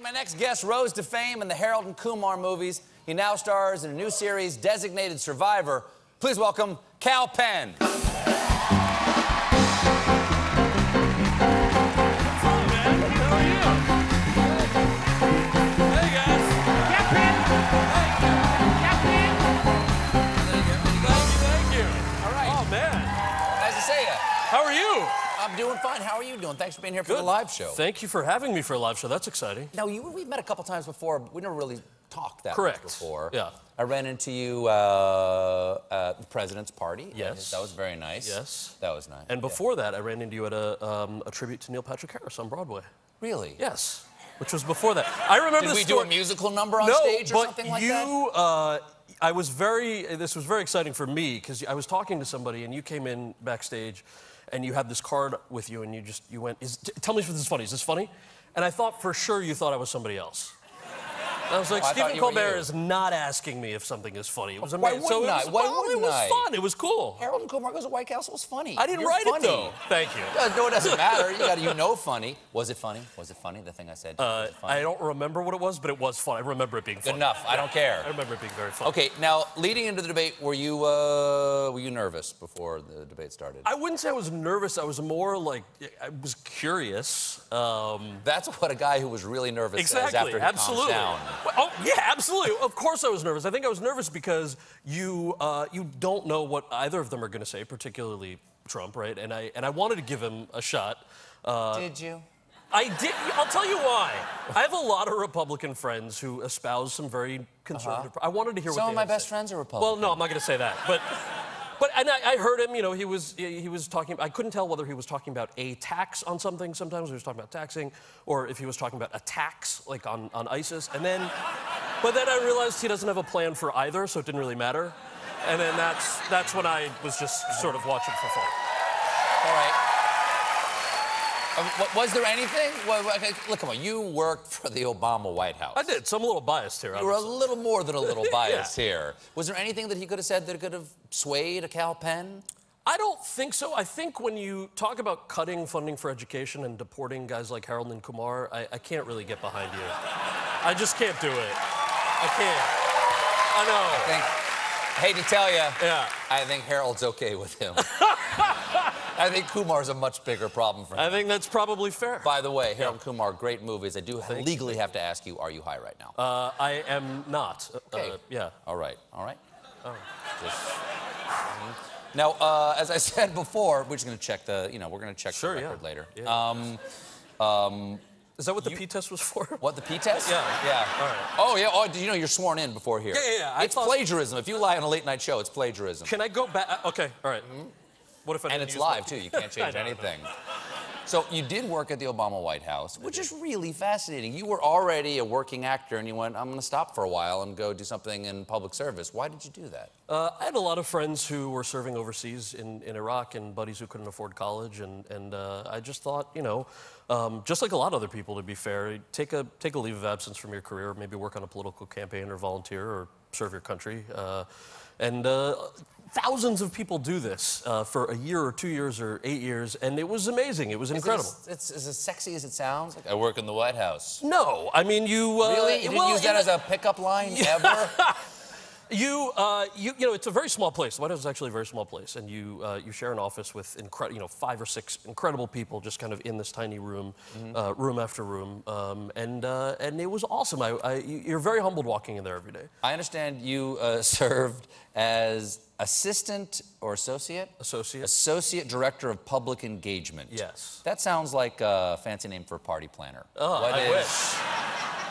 My next guest rose to fame in the Harold and Kumar movies. He now stars in a new series, Designated Survivor. Please welcome Kal Penn. I'm doing fine. How are you doing? Thanks for being here for the live show. Thank you for having me for a live show. That's exciting. Now, we've met a couple times before, but we never really talked that much before. Yeah. I ran into you at the president's party. Yes. That was very nice. Yes. That was nice. And before that, I ran into you at a tribute to Neil Patrick Harris on Broadway. Really? Yes. Which was before that. I remember this. Did we do a musical number on stage or something like that? No, but you... I was this was very exciting for me, because I was talking to somebody, and you came in backstage, and you had this card with you, and you went, tell me if this is funny, is this funny? And I thought for sure you thought I was somebody else. And I was like, Stephen Colbert is not asking me if something is funny. It was amazing. So it was fun. It was cool. Harold and Kumar Goes to White Castle was funny. I didn't write it, though. Thank you. No, it doesn't matter. You know funny. Was it funny? Was it funny, the thing I said? I don't remember what it was, but it was fun. I remember it being funny. Good enough. I don't care. I remember it being very funny. Okay, now, leading into the debate, were you nervous before the debate started? I wouldn't say I was nervous. I was more like, I was curious. That's what a guy who was really nervous says after he calms down. Oh, yeah, absolutely. Of course I was nervous. I think I was nervous because you don't know what either of them are going to say, particularly Trump, right? And I wanted to give him a shot. Did you? I did. I'll tell you why. I have a lot of Republican friends who espouse some very conservative... I wanted to hear what they had to say. Some of my best friends are Republican. Well, no, I'm not going to say that, but... And I heard him, he was talking, I couldn't tell whether he was talking about a tax on something. Sometimes he was talking about taxing, or if he was talking about attacks, like on ISIS. And then, but then I realized he doesn't have a plan for either, so it didn't really matter. And then that's when I was just sort of watching for fun. All right. Was there anything? Look, come on, you worked for the Obama White House. I did, so I'm a little biased here. Obviously. You were a little more than a little biased here. Was there anything that he could have said that could have swayed a Kal Penn? I don't think so. I think when you talk about cutting funding for education and deporting guys like Harold and Kumar, I can't really get behind you. I just can't do it. I can't. I know. I hate to tell you, I think Harold's okay with him. I think Kumar's a much bigger problem for him. I think that's probably fair. By the way, Harold and Kumar, great movies. I do legally have to ask you, are you high right now? I am not. Okay. All right. All right. Oh. Now, as I said before, we're just going to check the, we're going to check the record later. Yeah. Is that what the P-test was for? What, the P-test? Yeah. All right. Oh, did you know you're sworn in before here? Yeah. It's plagiarism. If you lie on a late-night show, it's plagiarism. Can I go back? Okay. All right. Mm-hmm. What if I and it's live, too. You can't change anything. So you did work at the Obama White House, which is really fascinating. You were already a working actor, and you went, I'm going to stop for a while and go do something in public service. Why did you do that? I had a lot of friends who were serving overseas in Iraq, and buddies who couldn't afford college, and I just thought, just like a lot of other people, to be fair, take a leave of absence from your career, maybe work on a political campaign or volunteer or serve your country. Thousands of people do this for a year or 2 years or 8 years, and it was amazing. It was incredible. It's as sexy as it sounds. Like, I work in the White House. No, I mean, you... really? You didn't use that as a pickup line ever? It's a very small place. The White House is actually a very small place, and you share an office with, 5 or 6 incredible people, just kind of in this tiny room, room after room, and it was awesome. You're very humbled walking in there every day. I understand you served as assistant or associate? Associate director of public engagement. Yes. That sounds like a fancy name for a party planner. Oh, I wish.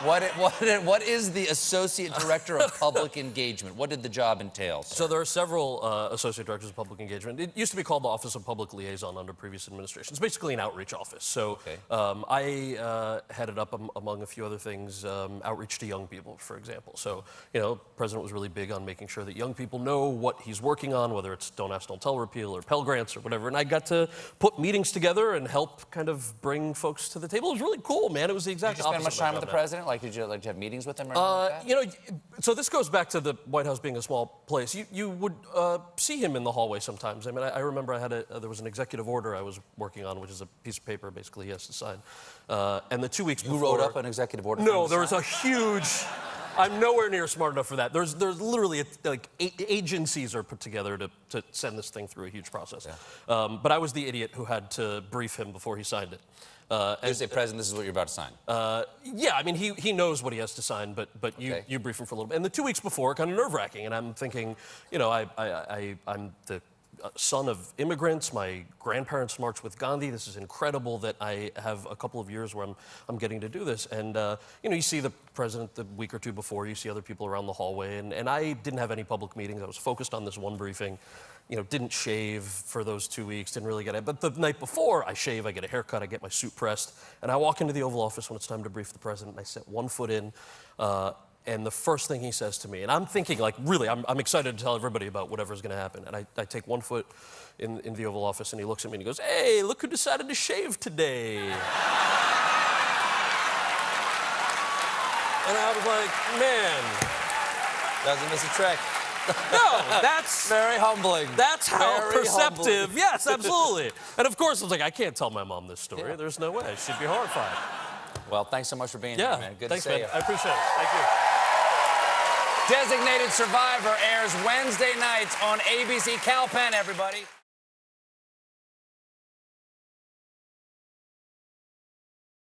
What is the Associate Director of Public Engagement? What did the job entail, sir? So there are several Associate Directors of Public Engagement. It used to be called the Office of Public Liaison under previous administrations. It's basically an outreach office. So I headed up, among a few other things, outreach to young people, for example. So, the president was really big on making sure that young people know what he's working on, whether it's Don't Ask, Don't Tell repeal or Pell Grants or whatever. And I got to put meetings together and help kind of bring folks to the table. It was really cool, man. It was the exact opposite. Did you spend much time with the president? like? Did you like to have meetings with them or anything like that? You know, so this goes back to the White House being a small place. You would see him in the hallway sometimes. I mean, I remember I had there was an executive order I was working on, which is a piece of paper basically he has to sign. And the 2 weeks before, wrote up an executive order. No, there was a huge. I'm nowhere near smart enough for that. There's literally like 8 agencies are put together to send this thing through a huge process. Yeah. But I was the idiot who had to brief him before he signed it. And say, President, this is what you're about to sign. Yeah, I mean, he knows what he has to sign, but okay. you brief him for a little bit. And the 2 weeks before, kind of nerve-wracking, and I'm thinking, you know, I'm the son of immigrants. My grandparents marched with Gandhi. This is incredible that I have a couple of years where I'm getting to do this. And, you know, you see the president the week or two before, you see other people around the hallway, and I didn't have any public meetings. I was focused on this one briefing. You know, didn't shave for those 2 weeks, didn't really get it. But the night before, I shave, I get a haircut, I get my suit pressed, and I walk into the Oval Office when it's time to brief the president, and I set one foot in, and the first thing he says to me, and I'm thinking, like, really, I'm excited to tell everybody about whatever's going to happen. And I take one foot in the Oval Office, and he looks at me and he goes, "Hey, look who decided to shave today." And I was like, man. Doesn't miss a trick. No, that's... very humbling. That's how very perceptive... humbling. Yes, absolutely. And, of course, I was like, I can't tell my mom this story. Yeah. There's no way. She'd be horrified. Well, thanks so much for being here, man. Good to see you. I appreciate it. Thank you. Designated Survivor airs Wednesday nights on ABC. Kal Penn, everybody.